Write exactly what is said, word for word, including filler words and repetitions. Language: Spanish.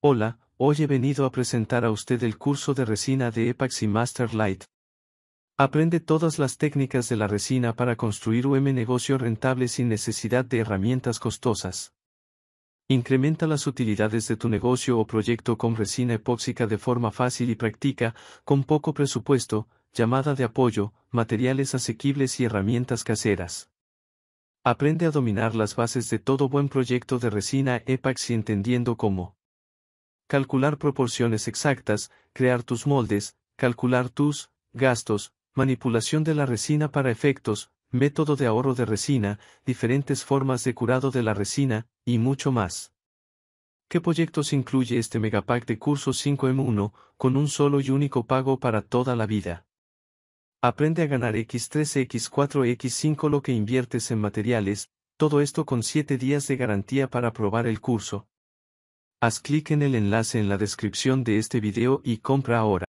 Hola, hoy he venido a presentar a usted el curso de resina de Epoxy Master Lite. Aprende todas las técnicas de la resina para construir un negocio rentable sin necesidad de herramientas costosas. Incrementa las utilidades de tu negocio o proyecto con resina epóxica de forma fácil y práctica, con poco presupuesto, llamada de apoyo, materiales asequibles y herramientas caseras. Aprende a dominar las bases de todo buen proyecto de resina Epoxy entendiendo cómo calcular proporciones exactas, crear tus moldes, calcular tus gastos, manipulación de la resina para efectos, método de ahorro de resina, diferentes formas de curado de la resina, y mucho más. ¿Qué proyectos incluye este Megapack de cursos cinco en uno, con un solo y único pago para toda la vida? Aprende a ganar por tres por cuatro por cinco lo que inviertes en materiales, todo esto con siete días de garantía para probar el curso. Haz clic en el enlace en la descripción de este video y compra ahora.